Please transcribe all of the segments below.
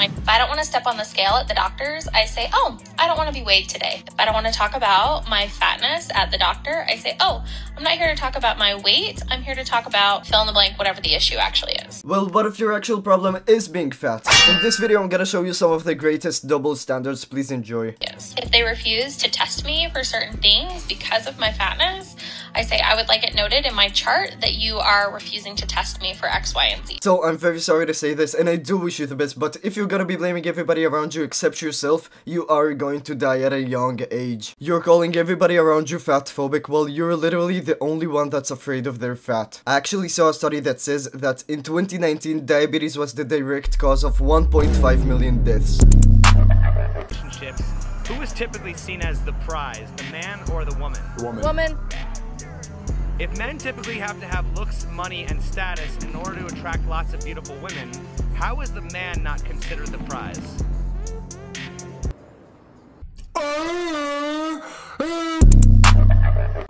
Like, if I don't want to step on the scale at the doctor's, I say, oh, I don't want to be weighed today. If I don't want to talk about my fatness at the doctor, I say, oh, I'm not here to talk about my weight. I'm here to talk about fill in the blank, whatever the issue actually is. Well, what if your actual problem is being fat? In this video, I'm gonna show you some of the greatest double standards. Please enjoy. Yes. If they refuse to test me for certain things because of my fatness, I say, I would like it noted in my chart that you are refusing to test me for X, Y, and Z. So I'm very sorry to say this, and I do wish you the best, but if you're gonna be blaming everybody around you except yourself, you are going to die at a young age. You're calling everybody around you fatphobic while you're literally the only one that's afraid of their fat. I actually saw a study that says that in 2019, diabetes was the direct cause of 1.5 million deaths. Relationships. Who is typically seen as the prize, the man or the woman? The woman. Woman. If men typically have to have looks, money, and status in order to attract lots of beautiful women, how is the man not considered the prize?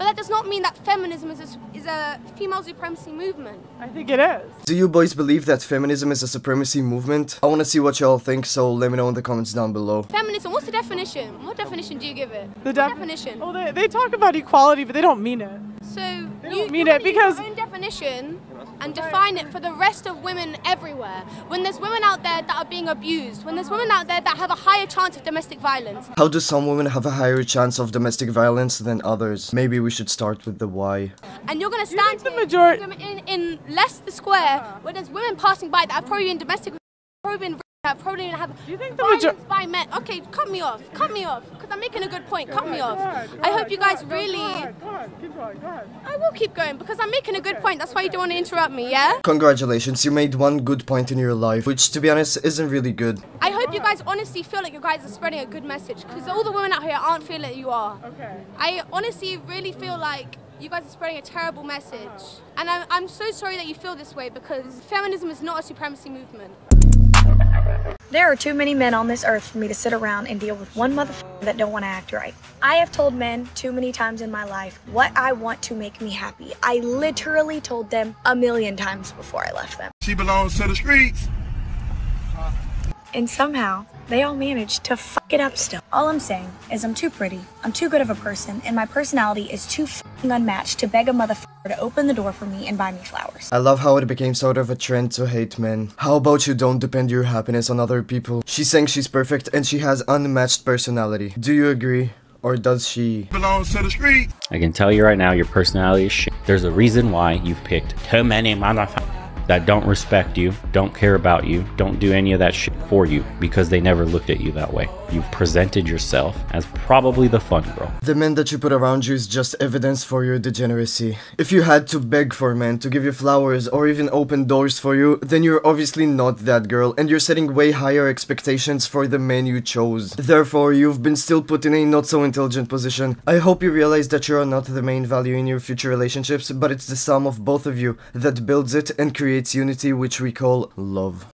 But that does not mean that feminism is a female supremacy movement. I think it is. Do you boys believe that feminism is a supremacy movement? I want to see what y'all think, so let me know in the comments down below. Feminism, what's the definition? What definition do you give it? The definition? Oh, they talk about equality, but they don't mean it. So you mean it because your own definition and define it for the rest of women everywhere. When there's women out there that are being abused, when there's women out there that have a higher chance of domestic violence. How do some women have a higher chance of domestic violence than others? Maybe we should start with the why. And you're gonna stand you in Leicester Square where there's women passing by that are probably in domestic, probably in probably gonna have violence by men. Okay, cut me off, because I'm making a good point, cut me off. I hope you guys really... Go ahead. I will keep going, because I'm making a good point, that's why you don't want to interrupt me, yeah? Congratulations, you made one good point in your life, which, to be honest, isn't really good. I hope you guys honestly feel like you guys are spreading a good message, because all the women out here aren't feeling that you are. Okay. I honestly really feel like you guys are spreading a terrible message. And I'm so sorry that you feel this way, because feminism is not a supremacy movement. There are too many men on this earth for me to sit around and deal with one motherfucker that don't want to act right. I have told men too many times in my life what I want to make me happy. I literally told them 1,000,000 times before I left them. She belongs to the streets. And somehow, they all managed to fuck it up still. All I'm saying is I'm too pretty, I'm too good of a person, and my personality is too fucking unmatched to beg a motherfucker to open the door for me and buy me flowers. I love how it became sort of a trend to hate men. How about you don't depend your happiness on other people? She's saying she's perfect and she has unmatched personality. Do you agree? Or does she? Belongs to the street. I can tell you right now, your personality is shit. There's a reason why you've picked too many motherfuckers that don't respect you, don't care about you, don't do any of that shit for you, because they never looked at you that way. You've presented yourself as probably the fun girl. The men that you put around you is just evidence for your degeneracy. If you had to beg for men to give you flowers or even open doors for you, then you're obviously not that girl, and you're setting way higher expectations for the men you chose. Therefore, you've been still put in a not so intelligent position. I hope you realize that you are not the main value in your future relationships, but it's the sum of both of you that builds it and creates unity, which we call love.